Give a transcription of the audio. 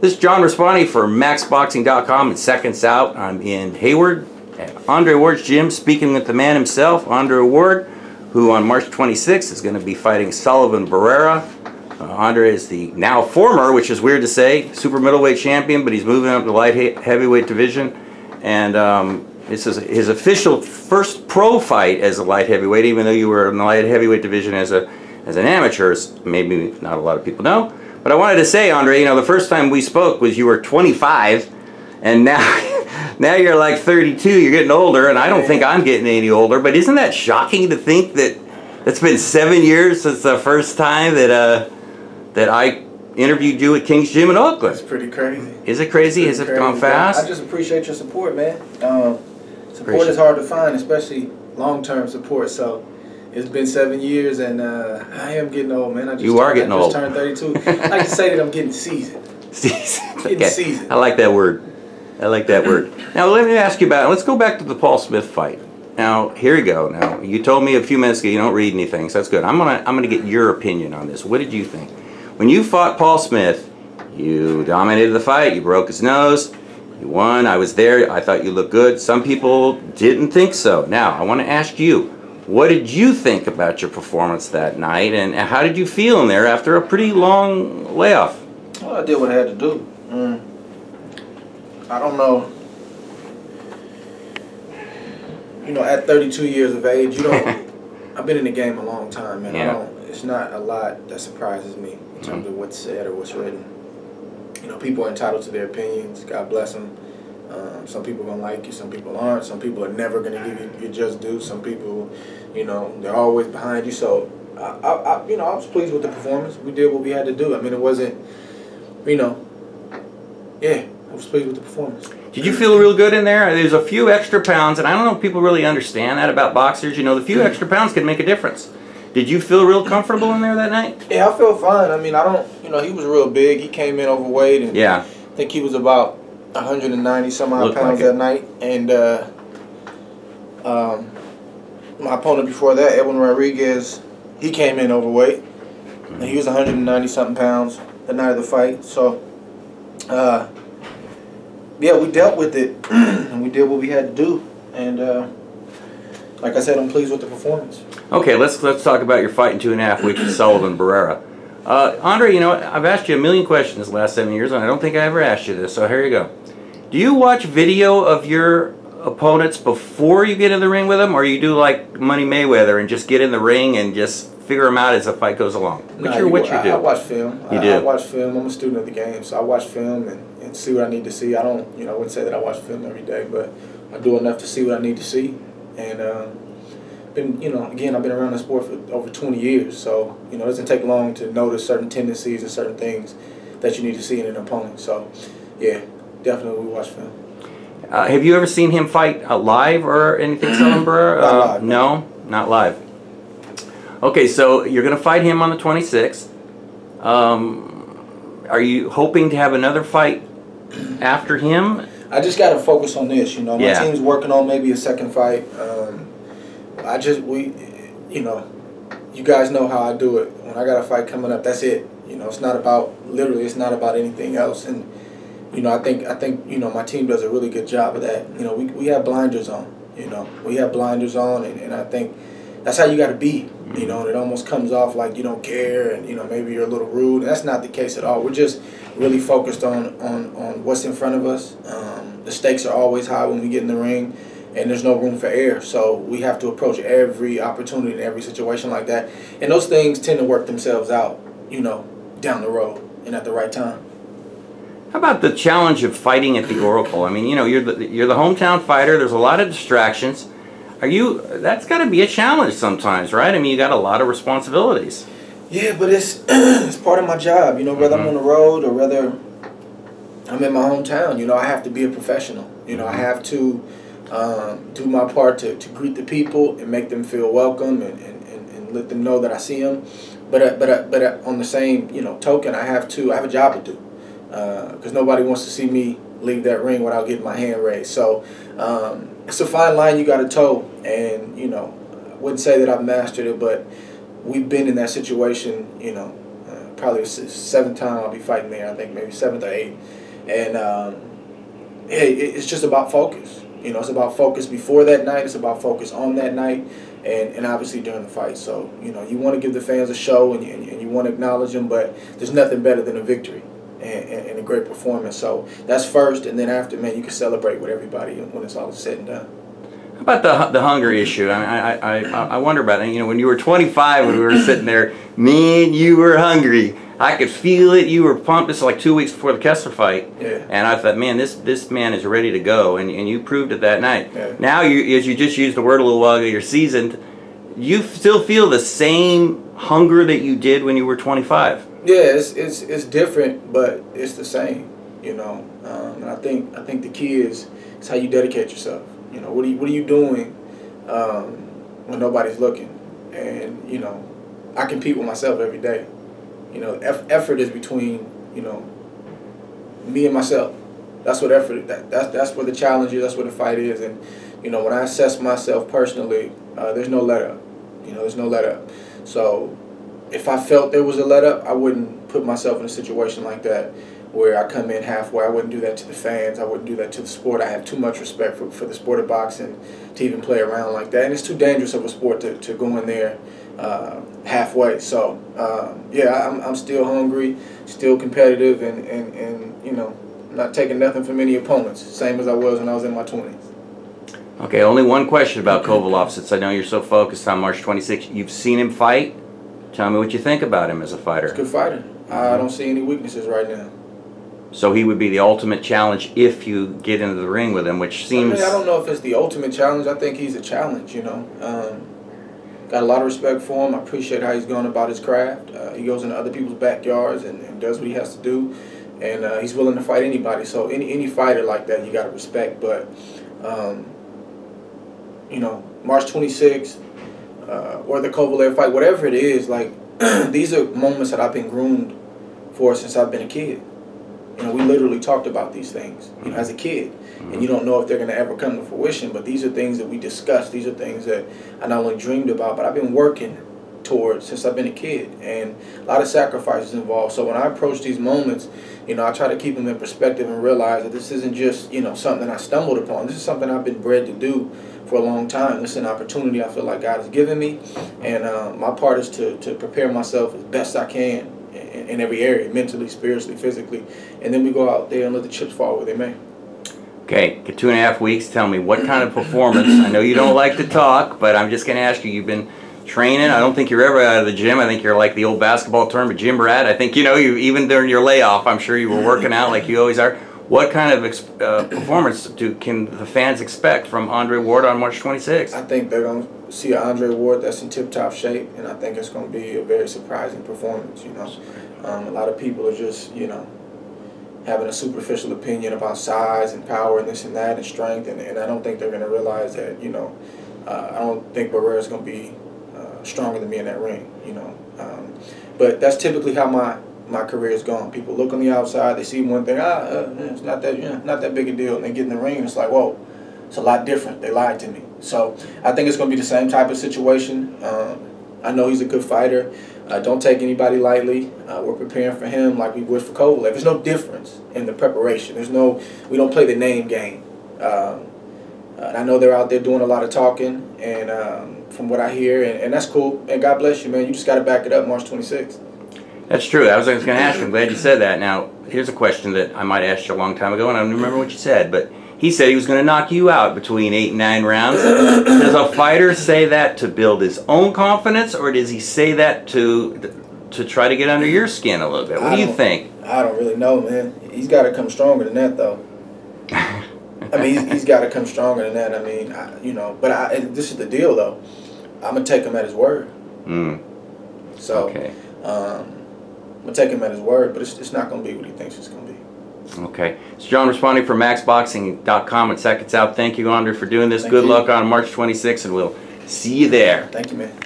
This is John Raspanti for MaxBoxing.com and Seconds Out. I'm in Hayward at Andre Ward's gym speaking with the man himself, Andre Ward, who on March 26th is going to be fighting Sullivan Barrera. Andre is the now former, which is weird to say, super middleweight champion, but he's moving up to light heavyweight division. And this is his official first pro fight as a light heavyweight, even though you were in the light heavyweight division as an amateur, maybe not a lot of people know. But I wanted to say, Andre, you know, the first time we spoke was you were 25, and now you're like 32. You're getting older, and I don't think I'm getting any older. But isn't that shocking to think that it's been 7 years since the first time that I interviewed you at King's Gym in Oakland? It's pretty crazy. Is it crazy? Has it gone fast? I just appreciate your support, man. Support is hard to find, especially long-term support. So. It's been 7 years, and I am getting old, man. I just turned 32. I like to say that I'm getting seasoned. Seasoned. Okay. Getting seasoned. I like that word. I like that word. Now, let me ask you about, let's go back to the Paul Smith fight. Now, here you go. Now, you told me a few minutes ago you don't read anything, so that's good. I'm gonna get your opinion on this. What did you think? When you fought Paul Smith, you dominated the fight. You broke his nose. You won. I was there. I thought you looked good. Some people didn't think so. Now, I want to ask you, what did you think about your performance that night, and how did you feel in there after a pretty long layoff? Well, I did what I had to do. I don't know. You know, at 32 years of age, you don't. I've been in the game a long time, and yeah. It's not a lot that surprises me in terms of what's said or what's written. You know, people are entitled to their opinions. God bless them. Some people are gonna like you, some people aren't. Some people are never gonna give you your just due. Some people, you know, they're always behind you. So, you know, I was pleased with the performance. We did what we had to do. I mean, it wasn't, you know, yeah, I was pleased with the performance. Did you feel real good in there? There's a few extra pounds, and I don't know if people really understand that about boxers. You know, the few extra pounds can make a difference. Did you feel real comfortable in there that night? Yeah, I felt fine. I mean, I don't, you know, he was real big. He came in overweight, and yeah. I think he was about 190 some odd pounds that night, and my opponent before that, Edwin Rodriguez, he came in overweight, and he was 190 something pounds the night of the fight. So, yeah, we dealt with it, and we did what we had to do, and like I said, I'm pleased with the performance. Okay, let's talk about your fight in 2.5 weeks with Sullivan Barrera. Andre, you know, I've asked you a million questions the last 7 years, and I don't think I ever asked you this, so here you go. Do you watch video of your opponents before you get in the ring with them, or you do like Money Mayweather and just get in the ring and just figure them out as the fight goes along? What you do? I watch film. I watch film. I'm a student of the game, so I watch film and see what I need to see. I don't, you know, I wouldn't say that I watch film every day, but I do enough to see what I need to see, and, been, you know, again, I've been around the sport for over 20 years, so, you know, it doesn't take long to notice certain tendencies and certain things that you need to see in an opponent. So, yeah, definitely we watch film. Have you ever seen him fight live or anything similar? No, not live. Okay, so you're going to fight him on the 26th. Are you hoping to have another fight after him? I just got to focus on this, you know. My team's working on maybe a second fight. You know, you guys know how I do it. When I got a fight coming up, that's it. You know, it's not about, literally, it's not about anything else. And, you know, I think, you know, my team does a really good job of that. You know, we have blinders on, you know. We have blinders on, and I think that's how you got to be, you know. And it almost comes off like you don't care and, you know, maybe you're a little rude. And that's not the case at all. We're just really focused on what's in front of us. The stakes are always high when we get in the ring. And there's no room for error, so we have to approach every opportunity and every situation like that. And those things tend to work themselves out, you know, down the road and at the right time. How about the challenge of fighting at the Oracle? I mean, you know, you're the hometown fighter. There's a lot of distractions. That's got to be a challenge sometimes, right? I mean, you got a lot of responsibilities. Yeah, but it's it's part of my job, you know. Whether I'm on the road or whether I'm in my hometown, you know, I have to be a professional. You know, I have to. Do my part to greet the people and make them feel welcome and let them know that I see them, but on the same, you know, token, I have a job to do, because nobody wants to see me leave that ring without getting my hand raised. So it's a fine line you got to toe, and you know, I wouldn't say that I've mastered it, but we've been in that situation, you know, probably seventh time I'll be fighting there. I think maybe seventh or eighth. And it's just about focus. You know, it's about focus before that night. It's about focus on that night, and obviously during the fight. So, you know, you want to give the fans a show and you want to acknowledge them, but there's nothing better than a victory and a great performance. So that's first, and then after, man, you can celebrate with everybody when it's all said and done. How about the hunger issue? I mean, I wonder about it. You know, when you were 25, when we were sitting there, man, you were hungry. I could feel it. You were pumped. This is like 2 weeks before the Kessler fight, yeah. And I thought, man, this man is ready to go, and you proved it that night. Yeah. Now, as you just used the word a little while ago, you're seasoned. You still feel the same hunger that you did when you were 25. Yeah, it's different, but it's the same, you know. And I think the key is how you dedicate yourself. You know, what are you doing when nobody's looking? And you know, I compete with myself every day. You know, effort is between, you know, me and myself. That's what effort. That's where the challenge is. That's where the fight is. And you know, when I assess myself personally, there's no let up. You know, there's no let up. So if I felt there was a let up, I wouldn't put myself in a situation like that where I come in halfway. I wouldn't do that to the fans. I wouldn't do that to the sport. I have too much respect for the sport of boxing to even play around like that. And it's too dangerous of a sport to go in there halfway. So yeah, I'm still hungry, still competitive, and you know, not taking nothing from any opponents, same as I was when I was in my 20s. Okay, only one question about Kovalev, since I know you're so focused on March 26th. You've seen him fight. Tell me what you think about him as a fighter. He's a good fighter. I don't see any weaknesses right now. So he would be the ultimate challenge if you get into the ring with him, which seems... I mean, I don't know if it's the ultimate challenge. I think he's a challenge, you know. Got a lot of respect for him. I appreciate how he's going about his craft. He goes into other people's backyards and does what he has to do. And he's willing to fight anybody. So any fighter like that, you got to respect. But, you know, March 26th or the Kovalev fight, whatever it is, like, these are moments that I've been groomed for since I've been a kid. You know, we literally talked about these things, you know, as a kid. And you don't know if they're going to ever come to fruition, but these are things that we discussed. These are things that I not only dreamed about, but I've been working towards since I've been a kid. And a lot of sacrifices involved. So when I approach these moments, you know, I try to keep them in perspective and realize that this isn't just, you know, something I stumbled upon. This is something I've been bred to do for a long time. This is an opportunity I feel like God has given me. And my part is to prepare myself as best I can in every area, mentally, spiritually, physically, and then we go out there and let the chips fall where they may. Okay, 2.5 weeks. Tell me what kind of performance. I know you don't like to talk, but I'm just going to ask you. You've been training. I don't think you're ever out of the gym. I think you're like the old basketball term, a gym rat. I think you know you even during your layoff. I'm sure you were working out like you always are. What kind of performance can the fans expect from Andre Ward on March 26th? I think they're going to see an Andre Ward that's in tip-top shape, and I think it's going to be a very surprising performance, you know. A lot of people are just, you know, having a superficial opinion about size and power and this and that and strength, and I don't think they're going to realize that, you know, I don't think Barrera's going to be stronger than me in that ring, you know. But that's typically how my career is gone. People look on the outside, they see one thing, it's not that, you know, not that big a deal, and they get in the ring and it's like, whoa, it's a lot different. They lied to me. So I think it's going to be the same type of situation. I know he's a good fighter. Don't take anybody lightly. We're preparing for him like we would for Kovalev. There's no difference in the preparation. There's no, we don't play the name game. And I know they're out there doing a lot of talking, and from what I hear, and that's cool. And God bless you, man. You just got to back it up March 26th. That's true. I was going to ask you. I'm glad you said that. Now, here's a question that I might ask you a long time ago, and I don't remember what you said, but he said he was going to knock you out between 8 and 9 rounds. Does a fighter say that to build his own confidence, or does he say that to try to get under your skin a little bit? What do you think? I don't really know, man. He's got to come stronger than that, though. I mean, he's got to come stronger than that. I mean, you know, but this is the deal, though. I'm going to take him at his word. Mm. So, okay. I'm going to take him at his word, but it's not going to be what he thinks it's going to be. Okay. It's John Raspanti from MaxBoxing.com and Seconds Out. Thank you, Andre, for doing this. Good luck on March 26th, and we'll see you there. Thank you, man.